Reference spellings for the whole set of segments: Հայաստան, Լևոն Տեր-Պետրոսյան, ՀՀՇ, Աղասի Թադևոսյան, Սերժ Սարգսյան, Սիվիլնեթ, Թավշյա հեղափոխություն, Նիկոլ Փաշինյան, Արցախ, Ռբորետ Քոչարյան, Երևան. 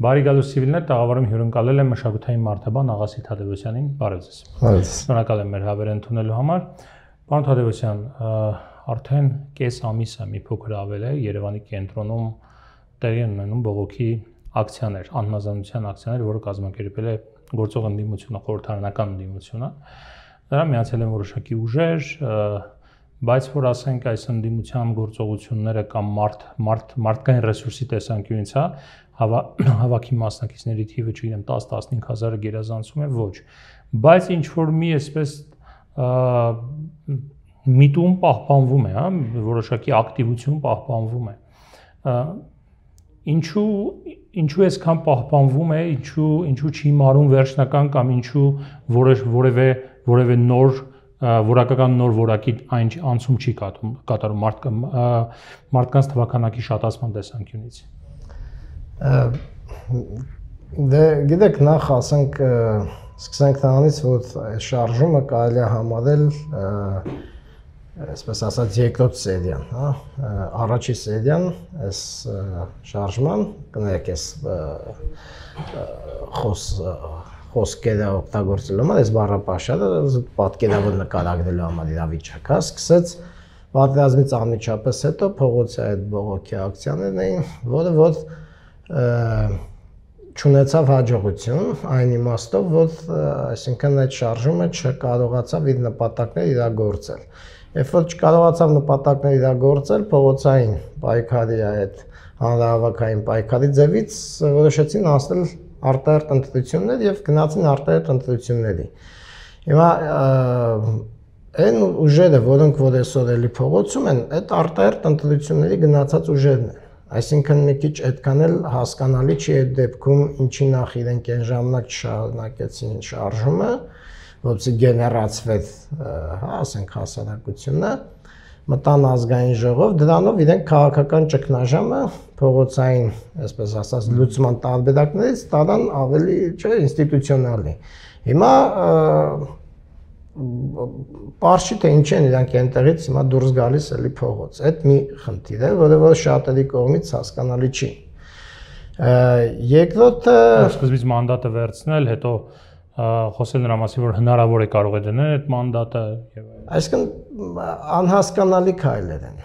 Բարի գալուս Սիվիլնեթ, տաղավարում հյուրընկալել եմ մշակութային մարդաբան Աղասի Թադևոսյանին, բարև ձեզ։ Բարև ձեզ։ Շնորհակալ եմ մեր հավերը ընդունելու համար։ Պարոն Թադևոսյան, արդեն կես ամիս է, մի փոքր ավել է, Երևանի կենտրոնում տեղի են ունենում բողոքի ակցիաներ, անհնազանդության ակցիաներ, որը կազմակերպել է գործող ընդդիմությունը, խորհրդարանական ընդդիմությունը։ Դրա միացել են որոշակի ուժեր, բայց որ ասենք այս ընդդիմության գործողությունները կամ մարդկային ռեսուրսի տեսանկյունից է, հավաքի մասնակիցների թիվը չգիտեմ 10-15000-ը գերազանցում է, ոչ, բայց ինչ որ մի այսպես միտում պահպանվում է, հա, որոշակի ակտիվություն պահպանվում է։ Ինչու այսքան պահպանվում է, ինչու չի մարում վերջնական կամ ինչու որևէ նոր որակական նոր որակի այն անցում չի կատարում մարդկանց թվականակի շատացման տեսանկյունից։ Դե գիտեք, նախ ասենք սկսենք նրանից, որ այս շարժումը կարելի է համարել այսպես ասած երկրորդ սերիան, հա, առաջի սերիան այս շարժման, կներեք այս խոսքերը օգտագործելու համար, այս բառապաշարը պատկերավոր նկարագրելու համար իրավիճակը սկսեց պատերազմից անմիջապես հետո փողոցի այդ բողոքի ակցիաներն էին, որը որ չունեցավ հաջողություն, այն իմաստով, որ այսինքն այդ շարժումը չկարողացավ իր նպատակները իրագործել։ Երբ որ չկարողացավ նպատակները իրագործել, փողոցային պայքարի այդ հանրահավաքային պայքարի ձևից որոշեցին անցնել արտահերտ ընտրություններ եւ գնացին արտահերտ ընտրությունների։ Հիմա այն ուժերը, որոնք որ այսօր էլի փողոցում են, այդ արտահերտ ընտրությունների գնացած ուժերն են։ Այսինքն մի քիչ այդքան էլ հասկանալի չի այդ դեպքում ինչի նախ իրենք այն ժամանակ շարունակեցին շարժումը, որովհետեւ գեներացվեց, հա, ասենք հասարակությունը, մտան ազգային ժողով, դրանով իրենք քաղաքական ճգնաժամը փողոցային, այսպես ասած, լուծման տարբերակներից տարան ավելի ինստիտուցիոնալի։ Հիմա պարզ չէ ինչ են իրանք այնտեղից հիմա դուրս գալիս էլի փողոց։ Այդ մի խնդիր է, որը որ շատերի կողմից հասկանալի չի։ Երկրորդը սկզբից մանդատը վերցնել, հետո խոսել նրա մասին, որ հնարավոր է կարող է դնել այդ մանդատը եւ այլն։ Այսինքն անհասկանալի քայլեր են։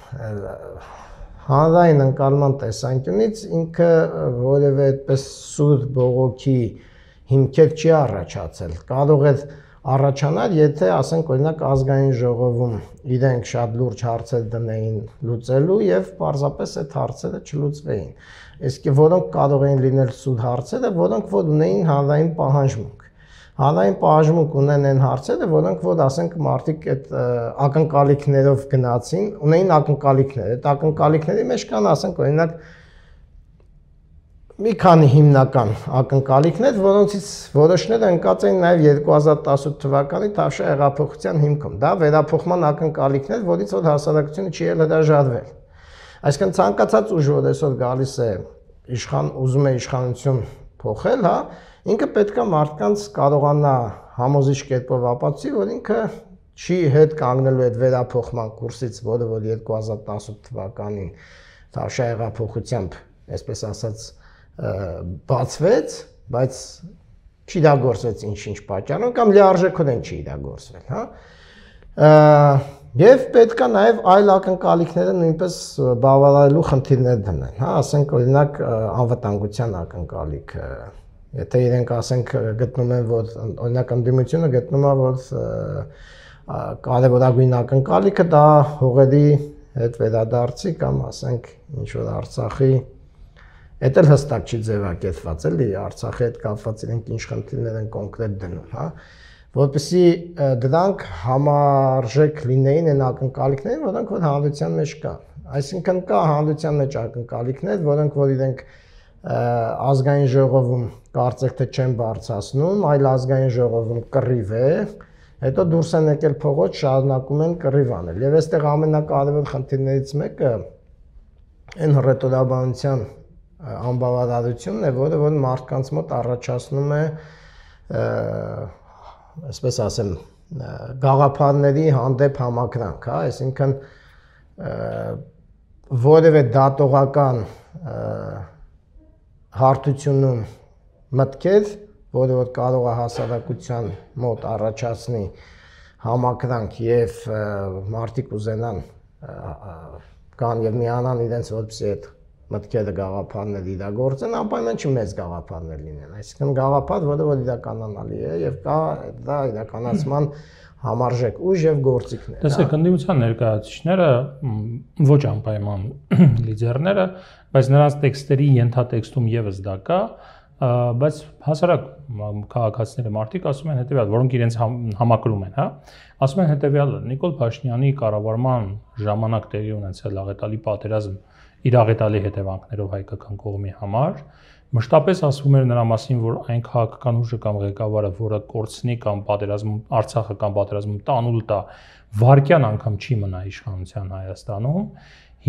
Հանրային ընկալման տեսանկյունից ինքը որևէ այդպես սուր բողոքի հիմքեր չի առաջացել։ Կարող է առաջանալ, եթե ասենք օրինակ ազգային ժողովում իրենք շատ լուրջ հարցեր դնեին լուծելու եւ պարզապես այդ հարցերը չլուծվեին։ Իսկ որոնք կարող էին լինել սուր հարցերը, որոնք որ ունեին հանրային պահանջմունք։ Հանրային պահանջմունք ունեն այն հարցերը, որոնք որ ասենք մարդիկ այդ ակնկալիքներով գնացին, ունեին ակնկալիքներ։ Այդ ակնկալիքների մեջ կան ասենք օրինակ մի քանի հիմնական ակնկալիքներ, որոնցից որոշները ընկած էին նաև 2018 թվականի Թավշյա հեղափոխության հիմքում։ Դա վերափոխման ակնկալիքներ, որից որ հասարակությունը չի հրաժարվել։ Այսինքն ցանկացած ուժ, որ այսօր գալիս է իշխան, ուզում է իշխանություն փոխել, հա, ինքը պետք է մարդկանց կարողանա համոզիչ կերպով ապացուցի, որ ինքը չի հետ կանգնելու այդ վերափոխման կուրսից, որը որ 2018 թվականին Թավշյա հեղափոխությամբ, այսպես ասած, բացվեց, բայց չի իրագործվեց ինչ-ինչ պատճառով կամ լիարժեքորեն չի իրագործվել, հա։ Եվ պետք է նաև այլ ակնկալիքները նույնպես բավարարելու խնդիրներ դնեն, հա, ասենք օրինակ անվտանգության ակնկալիքը։ Եթե իրենք ասենք գտնում են, որ օրինակ ընդդիմությունը գտնում է, որ կարևորագույն ակնկալիքը դա հողերի հետ վերադարձի կամ ասենք ինչ որ Արցախի, դա էլ հստակ չի ձևակերպված էլի, Արցախի հետ կապված իրենք ինչ խնդիրներ են կոնկրետ դնում, հա, որպեսզի դրանք համարժեք լինեին այն ակնկալիքներին, որոնք որ հանրության մեջ կան։ Այսինքն կա հանրության մեջ ակնկալիքներ, որոնք որ իրենք ազգային ժողովում կարծեք թե չեն բարձրացնում, այլ ազգային ժողովում կռիվ է, հետո դուրս են եկել փողոց, շարունակում են կռիվ անել։ Եվ այստեղ ամենակարևոր խնդիրներից մեկը այն հռետորաբանության անբավարարությունն է, որը որ մարդկանց մոտ առաջացնում է, այսպես ասեմ, գաղափարների հանդեպ համակրանք, հա, այսինքն որևէ դատողական հարթությունում մտքեր, որը որ կարող է հասարակության մոտ առաջացնի համակրանք եւ մարդիկ ուզենան կան եւ միանան իրենց որպեսզի այդ մտքերը գաղափարներ իրագործեն, անպայման չի մեծ գաղափարներ լինեն, այսինքն գաղափար, որը որ իրականանալի է եւ կա դա իրականացման համարժեք ուժ եւ գործիքներ։ Տեսեք, ընդդիմության ներկայացուցիչները ոչ անպայման լիդերները, բայց նրանց տեքստերի ենթատեքստում եւս դա կա, բայց հասարակ քաղաքացիները մարդիկ ասում են հետեւյալ, որոնք իրենց համակրում են, հա, ասում են հետեւյալը՝ Նիկոլ Փաշինյանի կառավարման ժամանակ տեղի ունեցել աղետալի պատերազմ իրաղետալի հետևանքներով հայկական կողմի համար, մշտապես ասվում էր նրա մասին, որ այն քաղաքական ուժը կամ ղեկավարը, որը կորցնի կամ պատերազմում, Արցախը կամ պատերազմում տանուլ տա, վարկյան անգամ չի մնա իշխանության Հայաստանում,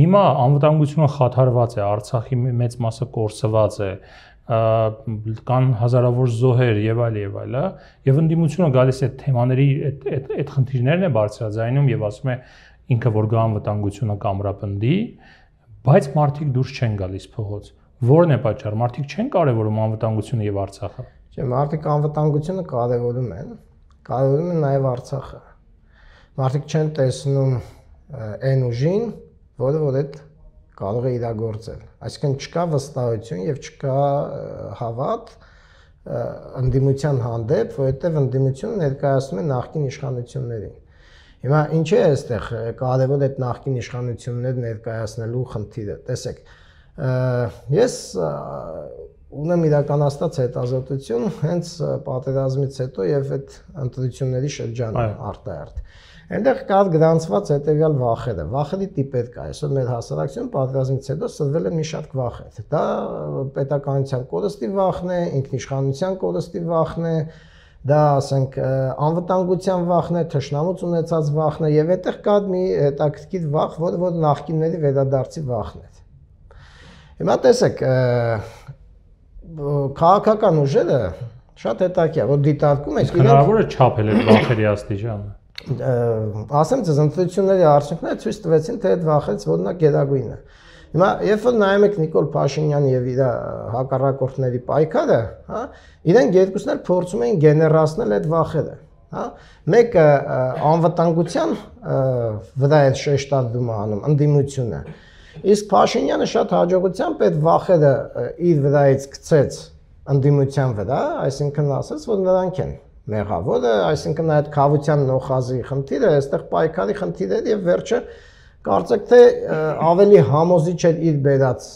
հիմա անվտանգությունը խաթարված է, Արցախի մեծ մասը կորցված է, կան հազարավոր զոհեր եւ այլ եւ այլը, եւ ընդդիմությունը գալիս է թեմաների այդ խնդիրներն է բարձրաձայնում եւ ասում է ինքը որ գա անվտանգությունը կամրապնդի, բայց մարդիկ դուրս չեն գալիս փողոց։ Որն է պատճառը, մարդիկ չեն կարևորում անվտանգությունը եւ Արցախը։ Չէ, մարդիկ անվտանգությունը կարևորում են նաեւ Արցախը։ Մարդիկ չեն տեսնում այն ուժին, որը որ այդ կարող է իրագործել։ Այսինքն չկա վստահություն եւ չկա հավատ ընդդիմության հանդեպ, որովհետեւ ընդդիմությունը ներկայացնում է նախկին իշխանություններին։ Հիմա ինչ է այստեղ կարևոր այդ նախկին իշխանությունները ներկայացնելու խնդիրը։ Տեսեք, ես ունեմ իրականացած հետազոտություն հենց պատերազմից հետո եւ այդ ընտրությունների շրջանում արտահերթ։ Այնտեղ կար գրանցված հետեւյալ վախերը։ Վախերի տիպեր կա, այսօր մեր հասարակության պատերազմից հետո սրվել է մի շատ վախեր։ Դա պետականության կորստի վախն է, ինքնիշխանության կորստի վախն է, դա ասենք անվտանգության վախն է, թշնամուց ունեցած վախն է եւ այդտեղ կա մի հետաքրքիր վախ, որը որ նախկինների վերադարձի վախն է։ Հիմա տեսեք, քաղաքական ուժերը շատ հետաքրքիր, որ դիտարկում են հնարավոր է չափել այդ վախերի աստիճանը։ Ասեմ ձեզ, ընտրությունների արդյունքները ցույց տվեցին, թե այդ վախից որն է գերագույնը։ Հիմա երբ որ նայում եք Նիկոլ Փաշինյանի եւ իր հակառակորդների պայքարը, հա, իրենք երկուսն էլ փորձում էին գեներացնել այդ վախերը, հա։ Մեկը անվտանգության վրա է շեշտադրում անում ընդդիմությունը։ Իսկ Փաշինյանը շատ հաջողությամբ այդ վախերը իր վրայից գցեց ընդդիմության վրա, այսինքն ասաց, որ նրանք են մեղավորը, այսինքն այդ քավության նոխազի խնդիրը, այստեղ պայքարի խնդիրը եւ վերջը Կարծեք թե ավելի համոզիչ է իր բերած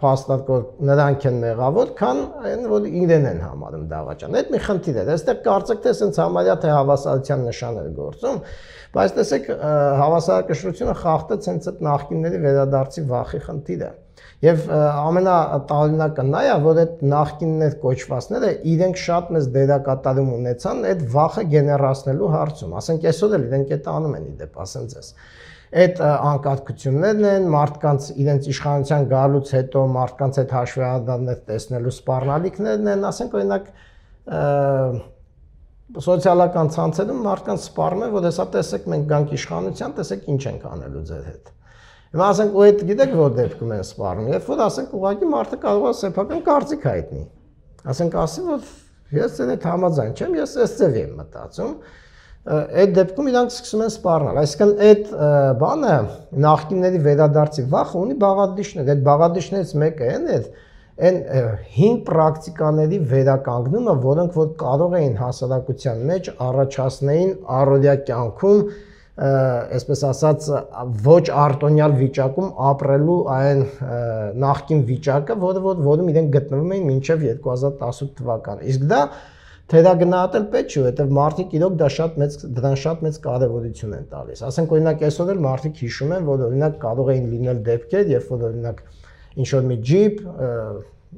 փաստաթղթ, որ նրանք են մեղավոր, քան այն, որ իրեն են համարում դավաճան։ Այդ մի խնդիր է։ Այստեղ կարծեք թե սենց համարյա թե հավասարության նշաններ գործում, բայց տեսեք հավասարակշռությունը խախտեց հենց այդ նախկինների վերադարձի վախի խնդիրը։ Եվ ամենատարինակը նա է, որ այդ նախկիններ կոչվածները իրենք շատ մեծ դերակատարում ունեցան այդ վախը գեներացնելու հարցում։ Ասենք այսօր էլ իրենք այդ անում են իդեպ, ասենք ես։ Այդ անկարգություններն են, մարդկանց իրենց իշխանության գալուց հետո մարդկանց այդ հաշվետվողներ տեսնելու սպառնալիքներն են, ասենք օրինակ սոցիալական ցանցերում մարդկանց սպառում է, որ հեսա տեսեք մենք գանք իշխանության, տեսեք ինչ ենք անելու ձեր հետ։ Հիմա ասենք ու այդ գիտեք որ դեպքում են սպառում, երբ որ ասենք ուղղակի մարդը կարող է սեփական կարծիք հայտնել։ Ասենք ասի որ ես ձեր հետ համաձայն չեմ, ես այս ձև եմ մտածում։ Այդ դեպքում իրանք սկսում են սպառնել, այսինքն այդ բանը նախկինների վերադարձի վախը ունի բաղադրիչներ, այդ բաղադրիչներից մեկը այն է, այն հին պրակտիկաների վերականգնումը, որոնք որ կարող էին հասարակության մեջ առաջացնեին առօրյա կյանքում, այսպես ասած, ոչ արտոնյալ վիճակում ապրելու այն նախկին վիճակը, որում իրենք գտնվում էին մինչև 2018 թվականը։ Իսկ դա թերագնահատել պետք չէ, որովհետև մարդիկ իրոք դրան շատ մեծ կարևորություն են տալիս։ Ասենք օրինակ այսօր էլ մարդիկ հիշում են, որ օրինակ կարող էին լինել դեպքեր, երբ որ օրինակ ինչ որ մի ջիփ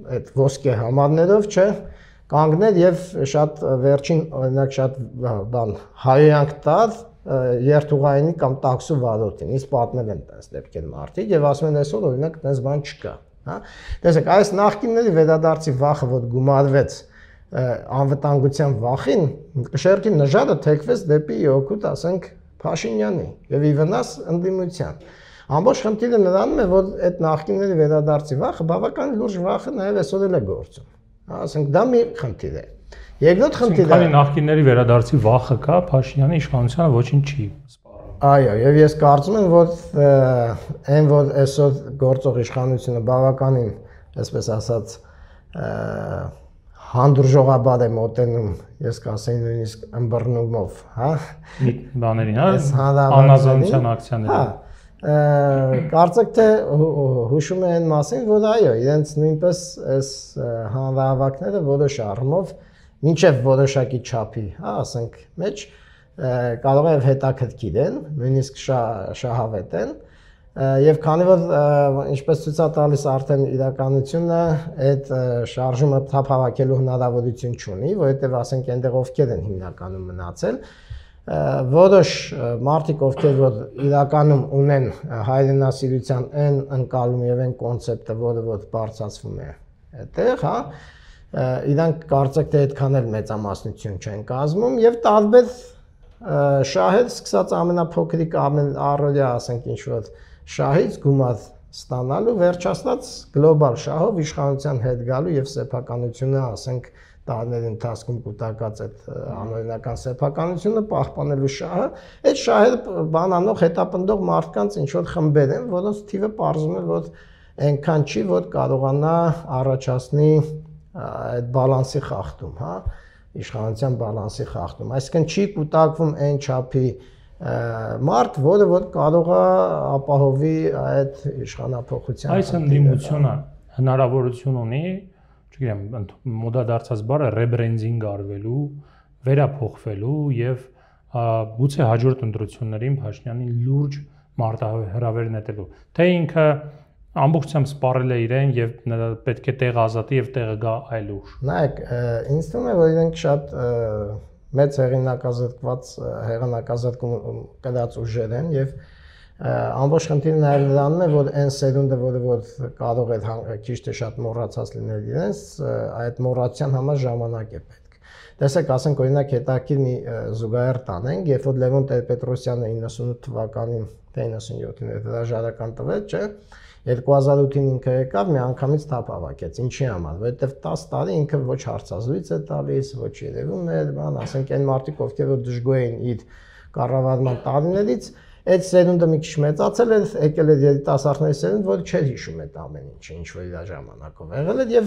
այդ ոսկե համարներով, չէ, կանգներ եւ շատ վերջին օրինակ շատ բան հայհոյանք տալ երթուղայինի կամ տաքսու վարորդին։ Իսկ պատմել են այս դեպքեր մարդիկ եւ ասում են այսօր օրինակ այդպես բան չկա, հա։ Տեսեք, այս նախկինների վերադարձի վախը, որ գումարվեց անվտանգության վախին, շերտի նժարը թեքվեց դեպի օգուտ, ասենք, Փաշինյանի եւ ի վնաս ընդդիմության։ Ամբողջ խնդիրը նրանում է, որ այդ նախկինների վերադարձի վախը բավական լուրջ վախը նաև այսօր էլ է գործում։ Ասենք դա մի խնդիր է։ Երկրորդ խնդիրը քանի նախկինների վերադարձի վախը կա, Փաշինյանի իշխանությունը ոչինչ չի սպառնում։ Այո, եւ ես կարծում եմ, որ այն որ այսօր գործող իշխանությունը բավականին, այսպես ասած, հանդուրժողաբար է մոտենում, ես կասեի նույնիսկ ըմբռնումով, հա։ Բաներին, հա, անազանության ակցիաները։ Կարծեք թե հուշում են մասին, որ այո, իրենց նույնպես այս հանրահավաքները որոշ առումով մինչև որոշակի չափի, հա, ասենք, մեջ կարող է հետաքրքիր են, նույնիսկ շահավետ են, եւ քանի որ ինչպես ցույց է տալիս արդեն իրականությունը այդ շարժումը թափ հավաքելու հնարավորություն չունի, որովհետեւ ասենք այնտեղ ովքեր են հիմնականում մնացել, որոշ մարդիկ ովքեր որ իրականում ունեն հայրենասիրության այն ընկալումը եւ այն կոնցեպտը, որը որ բարձացվում է այդտեղ, հա, իրանք կարծեք թե այդքան էլ մեծամասնություն չեն կազմում եւ տարբեր շահեր սկսած ամենափոքրիկ առօրյա, ասենք ինչ որ շահից գումար ստանալու վերջացած գլոբալ շահով իշխանության հետ գալու եւ սեփականությունը, ասենք տարիների ընթացքում կուտակած այդ անօրինական սեփականությունը պահպանելու շահը, այդ շահերը բանանող հետապնդող մարդկանց ինչ որ խմբեր են, որոնց թիվը պարզվում է, որ այնքան չի, որ կարողանա առաջացնի այդ բալանսի խախտում, հա, իշխանության բալանսի խախտում։ Այսինքն չի կուտակվում այն չափի մարդ, որը որ կարող է ապահովի այդ իշխանապողության։ Այս ընդդիմությունը հնարավորություն ունի, չգիտեմ, մոդա դարձած բառը ռեբրենդինգ արվելու, վերափոխվելու եւ գուցե հաջորդ ընտրություններին Փաշինյանին լուրջ մարտահրավեր նետելու։ Թե ինքը ամբողջությամբ սպառել է իրեն եւ պետք է տեղ ազատի եւ տեղը գա այլ ուր։ Նայեք, ինձ թվում է, որ իրենք շատ մեծ հեղինակազրկված կդած ուժեր են եւ ամբողջ խնդիրն այն նրանն է, որ այն սերունդը, որը որ կարող է ճիշտ է շատ մոռացած լինել իրենց, այդ մոռացության համար ժամանակ է պետք։ Տեսեք, ասենք օրինակ հետաքրքիր մի զուգահեռ տանենք, երբ որ Լևոն Տեր-Պետրոսյանը 98 թվականին, թե 97-ին հրաժարական տվեց, չէ՞, 2008-ին ինքը եկավ, միանգամից թափ հավաքեց։ Ինչի համար, որովհետև 10 տարի ինքը ոչ հարցազրույց է տալիս, ոչ երևում է, բան, ասենք այն մարդիկ, ովքեր որ դժգոհ էին իր կառավարման տարիներից, այդ սերունդը մի քիչ մեծացել է, եկել է երիտասարդների սերունդ, որ չէր հիշում այդ ամեն ինչը, ինչ որ իր ժամանակով եղել է եւ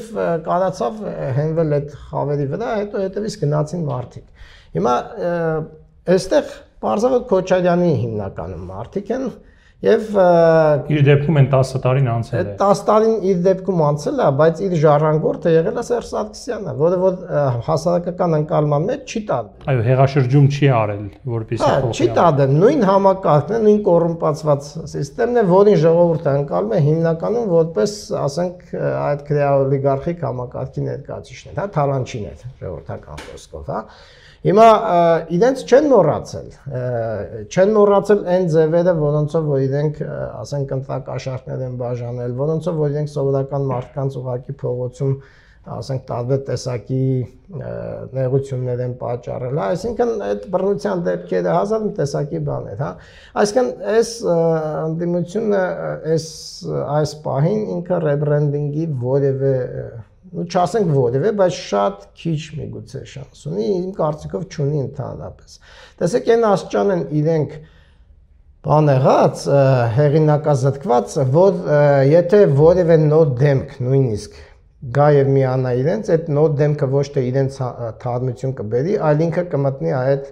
կարացավ հենվել այդ խավերի վրա, հետո հետեւից գնացին մարդիկ։ Հիմա այստեղ բարձր Քոչարյանի հիմնականում մարդիկ են եւ իր դեպքում են 10 տարին անցել է։ Այդ 10 տարին իր դեպքում անցել է, բայց իր ժառանգորդը եղել է Սերժ Սարգսյանը, որը որ հասարակական անկալման մեջ չի տալու։ Այո, հեղաշրջում չի արել, որպեսզի փոխի։ Չի տալու, նույն համակարգն է, նույն կոռումպացված համակարգն է, որին ժողովուրդը անկալում է հիմնականում որպես, ասենք, այդ քրեաօլիգարխիկ համակարգի ներկայացուցիչներ, հա, թալանչիներ, ժողովրդական խոսքով, հա։ Հիմա իրենց չեն մոռացել այն ձևերը, որոնցով որ իրենք, ասենք, ընտակաշարքներ են բաժանել, որոնցով որ իրենք սովորական մարդկանց ուղղակի փողոցում, ասենք, տարբեր տեսակի նեղություններ են պատճառել, հա, այսինքն այդ բռնության դեպքերը հազար մի տեսակի բաներ, հա։ Այսինքն այս ընդդիմությունը այս պահին ինքը ռեբրենդինգի որևէ չասենք որևէ, բայց շատ քիչ միգուցե շանս ունի, իմ կարծիքով չունի ընդհանրապես։ Տեսեք, այն աստիճան են իրենք բանեղած, հեղինակազրկված, որ եթե որևէ նոր դեմք նույնիսկ գա եւ միանա իրենց, այդ նոր դեմքը ոչ թե իրենց թարմություն կբերի, այլ ինքը կմտնի այդ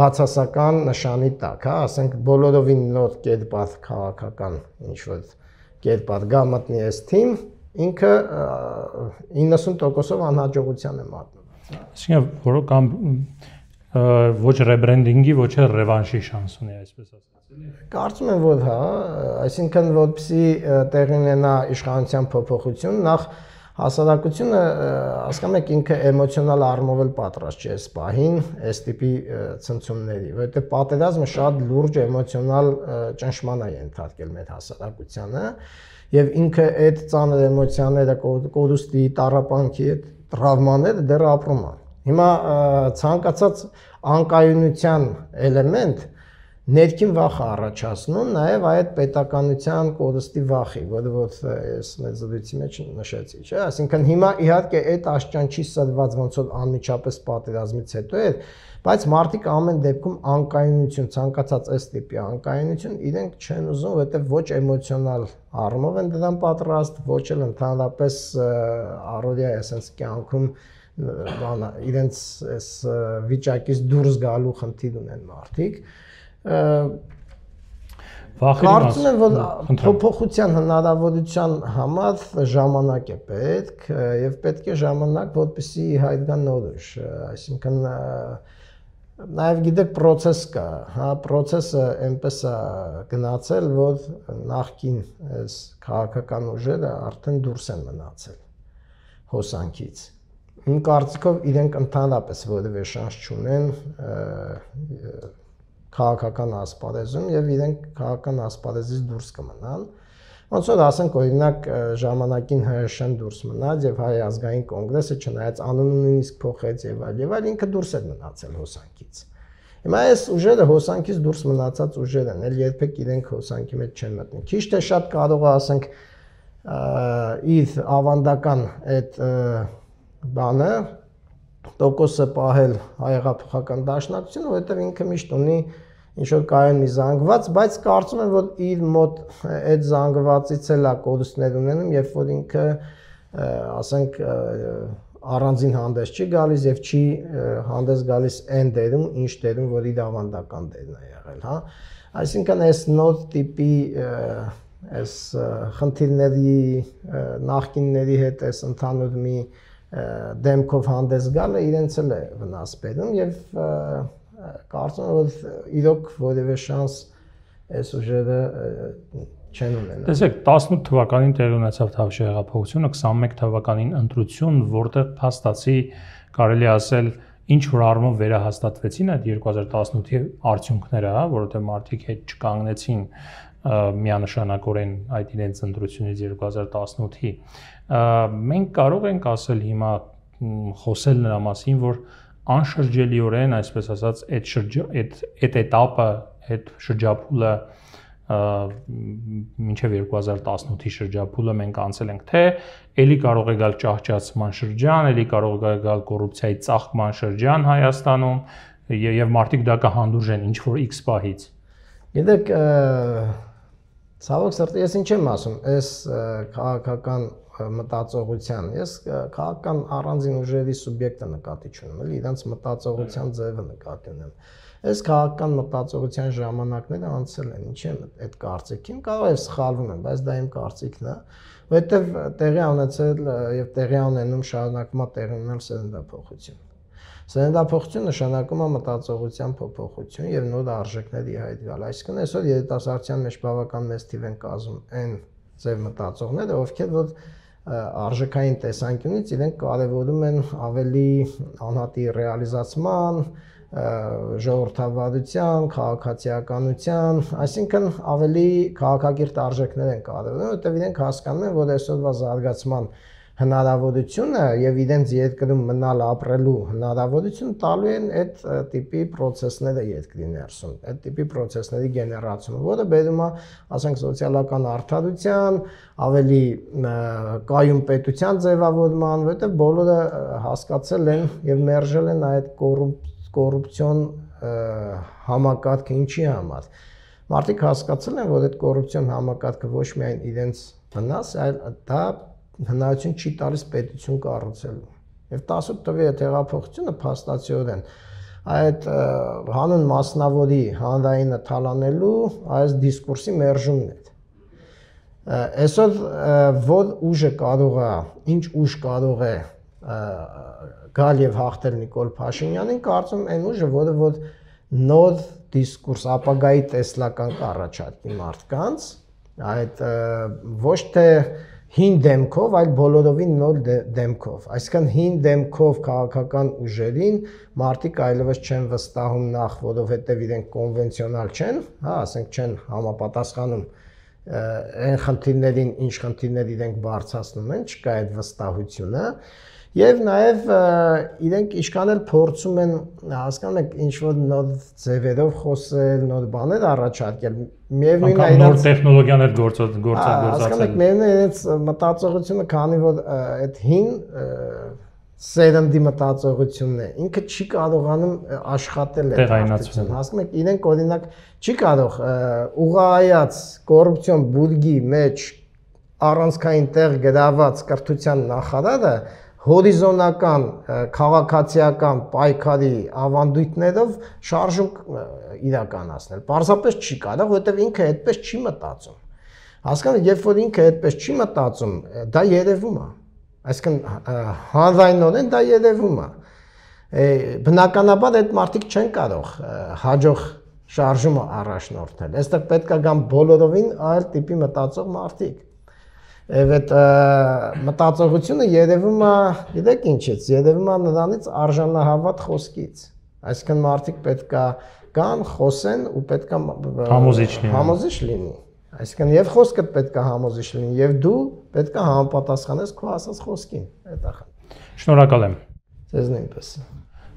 բացասական նշանի տակ, հա, ասենք բոլորովին նոր կերպար քաղաքական ինչ որ կերպար գա մտնի այս թիմ, ինքը 90%-ով անհաջողության է մատնվում։ Այսինքն, որքան ոչ ռեբրենդինգի, ոչ էլ ռևանշի շանս ունի, այսպես ասած։ Կարծում եմ, որ հա, այսինքն, որպեսզի տեղի ունենա իշխանության փոփոխություն, նախ հասարակությունը, հասկանում եք, ինքը էմոցիոնալ առումով էլ պատրաստ չէ այս պահին այս տիպի ցնցումների, որովհետև պատերազմը շատ լուրջ էմոցիոնալ ճնշման է ենթարկել մեր հասարակությանը։ Եվ ինքը այդ ծանր էմոցիաները, կորուստի, տառապանքի, այդ տրավմաները դեռ ապրում են։ Հիմա ցանկացած անկայունության էլեմենտ Ներքին վախը առաջացնում, նաև այդ պետականության կորստի վախի, որը որ ես մեծ զրույցի մեջ նշեցի, չէ՞։ Այսինքն հիմա իհարկե այդ աշճանչի սրված ոնց որ անմիջապես պատերազմից հետո էր, բայց մարդիկ ամեն դեպքում անկայունություն, ցանկացած այս տիպի անկայունություն իրենք չեն ուզում, որտեղ ոչ էմոցիոնալ առումով են դրան պատրաստ, ոչ էլ ընդհանրապես առօրյա այսպես կյանքում իրենց այս վիճակից դուրս գալու խնդիր ունեն մարդիկ։ Կարծում եմ, որ փոփոխության հնարավորության համար ժամանակ է պետք եւ պետք է ժամանակ, որպեսզի հայտնան նոր ուժ, այսինքն նաեւ գիտեք process կա, հա, process-ը այնպես է գնացել, որ նախքին այս քաղաքական ուժերը արդեն դուրս են մնացել հոսանքից։ Իմ կարծիքով իրենք ընդհանրապես որևէ շանս չունեն քաղաքական ասպարեզում եւ իրենք քաղաքական ասպարեզից դուրս կմնան։ Ոնց որ ասենք օրինակ ժամանակին ՀՀՇ-ն դուրս մնաց եւ Հայ ազգային կոնգրեսը չնայած անունը նույնիսկ փոխեց եւ այլ ինքը դուրս է մնացել հոսանքից։ Հիմա այս ուժերը հոսանքից դուրս մնացած ուժեր են, ել երբեք իրենք հոսանքի մեջ չեն մտնում։ Քիչ թե շատ կարող է ասենք իր ավանդական այդ բանը տոկոսը պահել հայեղափոխական դաշնակցությունը, որովհետեւ ինքը միշտ ունի ինչ որ կային մի զանգված, բայց կարծում եմ, որ իր մոտ այդ զանգվածից էլ է կորուստներ ունենում, երբ որ ինքը, ասենք, առանձին հանդես չի գալիս եւ չի հանդես գալիս այն դերում, ինչ դերում, որ իր ավանդական դերն է եղել, հա։ Այսինքն այս նոր տիպի այս խնդիրների նախկինների հետ այս ընդհանուր մի դեմքով հանդես գալը իրենց էլ է վնաս բերում եւ կարծում եմ որ իրոք որևէ շանս այս ուժերը չեն ունենա։ Տեսեք 18 թվականին տեղ ունեցավ Թավշյա հեղափոխությունը, 21 թվականին ընտրություն, որտեղ փաստացի կարելի ասել ինչ որ առումով վերահաստատվեցին այդ 2018-ի արդյունքները, հա, որովհետեւ մարդիկ հետ չկանգնեցին միանշանակորեն այդ իրենց ընտրությունից 2018-ի։ Մենք կարող ենք ասել հիմա խոսել նրա մասին, որ անշրջելիորեն, այսպես ասած, այդ էտապը, այդ շրջափուլը մինչև 2018-ի շրջափուլը մենք անցել ենք, թե էլի կարող է գալ ճահճացման շրջան, էլի կարող է գալ կոռուպցիայի ծաղկման շրջան Հայաստանում եւ մարդիկ դա կհանդուրժեն ինչ որ X պահից։ Գիտեք, ցավոք սրտի ես ինչ եմ ասում, այս քաղաքական մտածողության, ես քաղաքական առանձին ուժերի սուբյեկտը նկատի չունեմ, էլի իրանց մտածողության ձևը նկատի ունեմ։ Այս քաղաքական մտածողության ժամանակները անցել են, ինչ եմ այդ կարծիքին, կարող է սխալվում եմ, բայց դա իմ կարծիքն է, որովհետև տեղի ունեցել եւ տեղի ունենում շարունակումա տեղի ունենալ սերնդափոխություն։ Սերնդափոխություն նշանակում է մտածողության փոփոխություն եւ նոր արժեքների հայտ գալ։ Այսինքն այսօր երիտասարդության մեջ բավական մեծ թիվ են կազմում այն ձև մտածողները, ովքեր որ արժեքային տեսանկյունից իրենք կարևորում են ավելի անհատի ռեալիզացման, ժողովրդավարության, քաղաքացիականության, այսինքն ավելի քաղաքակիրթ արժեքներ են կարևորում, որտեղ իրենք հասկանում են, որ այսօրվա զարգացման հնարավորությունը եւ իրենց երկրում մնալ ապրելու հնարավորություն տալու են այդ տիպի process-ները երկրի ներսում, այդ տիպի process-ների գեներացումը, որը բերում է, ասենք, սոցիալական արդարության, ավելի կայուն պետության ձևավորման, որտեղ բոլորը հասկացել են եւ մերժել են այդ կոռուպցիոն համակարգը ինչի համար։ Մարդիկ հասկացել են, որ այդ կոռուպցիոն համակարգը ոչ միայն իրենց վնաս, այլ դա հնարավորություն չի տալիս պետություն կառուցելու։ Եվ 18 թվականի հեղափոխությունը փաստացիորեն այդ հանուն մասնավորի հանրայինը թալանելու այս դիսկուրսի մերժումն է։ Այսօր որ ուժը կարող է, ինչ ուժ կարող է գալ եւ հաղթել Նիկոլ Փաշինյանին, կարծում եմ այն ուժը, որը որ նոր դիսկուրս ապագայի տեսլական կառաջատի մարդկանց, այդ ոչ թե հին դեմքով, այլ բոլորովին նոր դեմքով։ Այսինքն հին դեմքով քաղաքական ուժերին մարդիկ այլևս չեն վստահում նախ, որովհետև իրենք կոնվենցիոնալ չեն, հա, ասենք չեն համապատասխանում այն խնդիրներին, ինչ խնդիրներ իրենք բարձրացնում են, չկա այդ վստահությունը Եվ նաև իրենք ինչքան էլ փորձում են հասկանում եք ինչ որ նոր ձևերով խոսել, նոր բաներ առաջարկել, միևնույնն է նոր տեխնոլոգիաներ գործածել։ Մենք մտածողությունը, քանի որ այդ հին սերնդի մտածողությունն է, ինքը չի կարողանում աշխատել այդ տեղայնացում։ Հասկանում եք, իրենք օրինակ չի կարող ուղղայած կոռուպցիոն բուրգի մեջ առանցքային տեղ գրաված կրթության նախարարը հորիզոնական քաղաքացիական պայքարի ավանդույթներով շարժում իրականացնել։ Պարզապես չի կարող, որովհետև ինքը այդպես չի մտածում։ Հասկանալի, երբ որ ինքը այդպես չի մտածում, դա երևում է։ Այսինքն հանրայնորեն դա երևում է։ Բնականաբար այդ մարդիկ չեն կարող հաջող շարժումը առաջնորդել։ Այստեղ պետք է գան բոլորովին այլ տիպի մտածող մարդիկ։ Եվ այդ մտածողությունը երևում է, գիտեք ինչից, երևում է նրանից արժանահավատ խոսքից։ Այսինքն մարդիկ պետք է կան, խոսեն ու պետք է համոզիչ լինի։ Այսինքն եւ խոսքը պետք է համոզիչ լինի, եւ դու պետք է համապատասխանես քո ասած խոսքին։ Այդ ախր։ Շնորհակալ եմ։ Ձեզ նույնպես։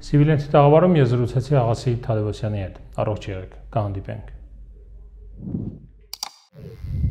Սիվիլնեթի տաղավարում ես զրուցեցի Աղասի Թադևոսյանի հետ։ Առողջ եղեք, կհանդիպենք։